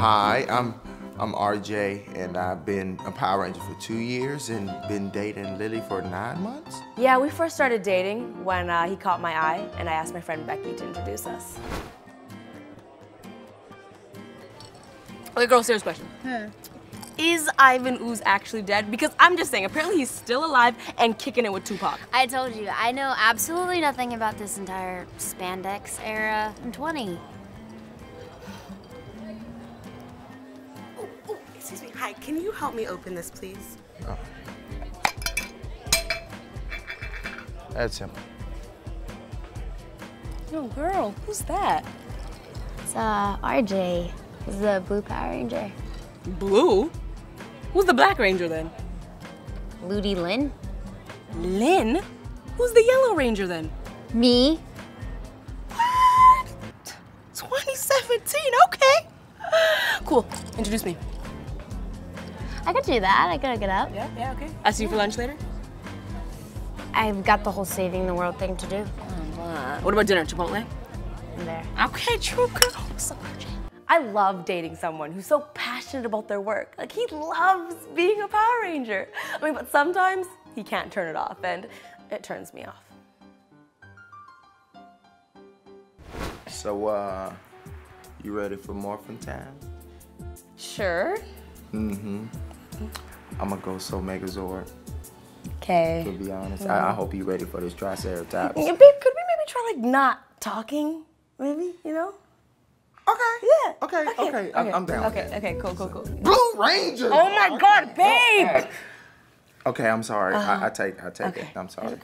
Hi, I'm RJ, and I've been a Power Ranger for 2 years and been dating Lily for 9 months. Yeah, we first started dating when he caught my eye, and I asked my friend Becky to introduce us. Okay, girl, serious question. Is Ivan Ooze actually dead? Because I'm just saying, apparently he's still alive and kicking it with Tupac. I told you, I know absolutely nothing about this entire spandex era. I'm 20. Excuse me, hi, can you help me open this, please? Oh. That's him. Yo, girl, who's that? It's RJ. He's the blue Power Ranger. Blue? Who's the black ranger then? Ludi Lin. Lin? Who's the yellow ranger then? Me. What? 2017, okay. Cool, introduce me. I could do that, I gotta get up. Yeah, yeah, okay. I'll see you for lunch later? I've got the whole saving the world thing to do. What about dinner, Chipotle? I'm there. Okay, true girl. So I love dating someone who's so passionate about their work. Like, he loves being a Power Ranger. I mean, but sometimes he can't turn it off, and it turns me off. So, you ready for morphin' time? Sure. Mm-hmm. I'ma go so Megazord. Okay. To be honest, I hope you're ready for this Triceratops. Babe, could we maybe try like not talking? Maybe, you know? Okay. Yeah. Okay. Okay. Okay. I'm down. Okay. With that. Okay. Cool. Cool. Cool. Blue Ranger. Oh my God, babe. Okay. I'm sorry. I take okay. It. I'm sorry. Here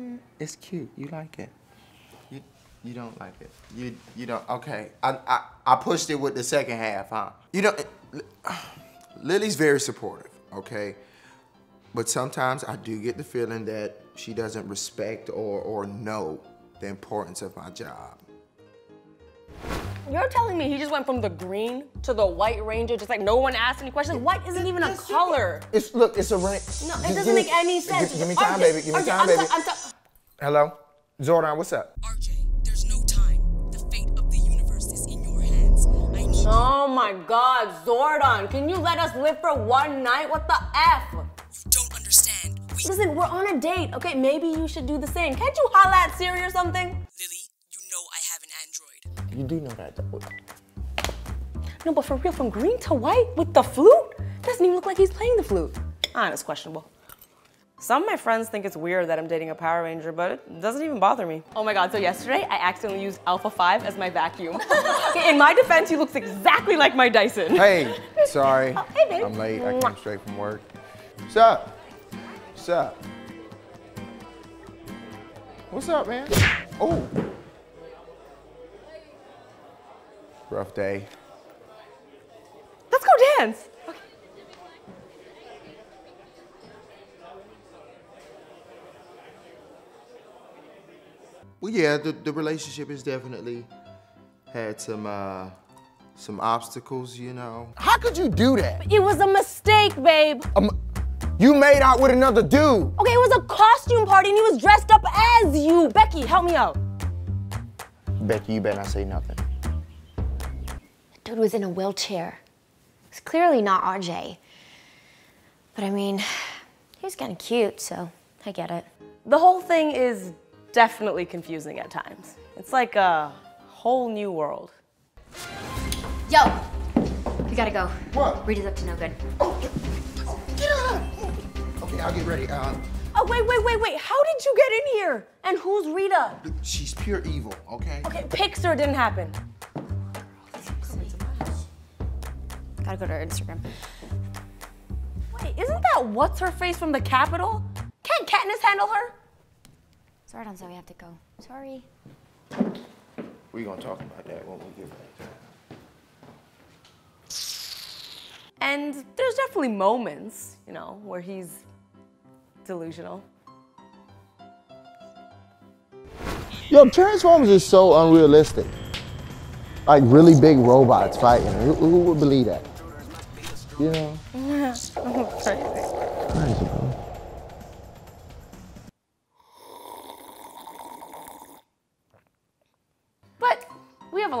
we go. It's cute. You like it. You don't like it. You don't. Okay. I pushed it with the second half, huh? You know, Lily's very supportive. Okay. But sometimes I do get the feeling that she doesn't respect or know the importance of my job. You're telling me he just went from the green to the white ranger, just like no one asked any questions? White isn't even a color. It's, look, it's a range. No, it doesn't make any sense. Give me time, baby. Give me time, baby. Hello? Zordon, what's up? RJ, there's no time. The fate of the universe is in your hands. I need you. Oh my God, Zordon, can you let us live for one night? What the F? Listen, we're on a date, okay? Maybe you should do the same. Can't you holla at Siri or something? Lily, you know I have an android. You do know that, though. No, but for real, from green to white with the flute? Doesn't even look like he's playing the flute. Honest, questionable. Some of my friends think it's weird that I'm dating a Power Ranger, but it doesn't even bother me. Oh my God, so yesterday I accidentally used Alpha 5 as my vacuum. Okay, in my defense, he looks exactly like my Dyson. Hey, sorry. Oh, hey, babe. I'm late, I came straight from work. What's up? What's up? What's up, man? Oh. Rough day. Let's go dance. Okay. Well, yeah, the relationship has definitely had some obstacles, you know. How could you do that? It was a mistake, babe. You made out with another dude. Okay, it was a costume party and he was dressed up as you. Becky, help me out. Becky, you better not say nothing. That dude was in a wheelchair. It's clearly not RJ. But I mean, he was kind of cute, so I get it. The whole thing is definitely confusing at times. It's like a whole new world. Yo, we gotta go. What? Rita's up to no good. Oh, get out! Okay, I'll get ready. Oh, wait. How did you get in here? And who's Rita? She's pure evil, okay? Okay, Pixar didn't happen. Gotta go to her Instagram. Wait, isn't that what's-her-face from the Capitol? Can't Katniss handle her? Sorry, Donzo, we have to go. Sorry. We're gonna talk about that when we get back. And there's definitely moments, you know, where he's delusional. Yo, Transformers is so unrealistic. Like really big robots fighting. Who would believe that? You know? Crazy. Crazy, bro.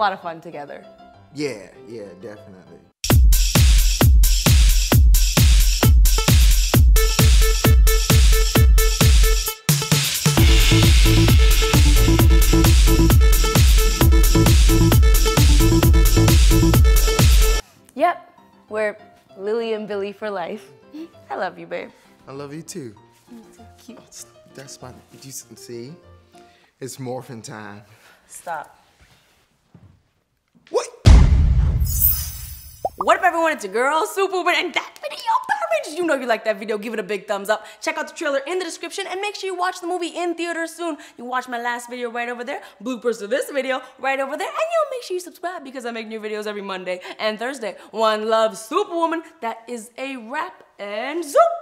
a lot of fun together. Yeah, yeah, definitely. Yep, we're Lily and Billy for life. I love you, babe. I love you too. You're so cute. Oh, that's my, you see? It's morphin' time. Stop. What? What up, everyone? It's your girl, Superwoman, and that video, Power Rangers. You know you like that video. Give it a big thumbs up. Check out the trailer in the description, and make sure you watch the movie in theaters soon. You watch my last video right over there, bloopers of this video right over there, and yo, make sure you subscribe because I make new videos every Monday and Thursday. One love, Superwoman. That is a wrap, and zoop!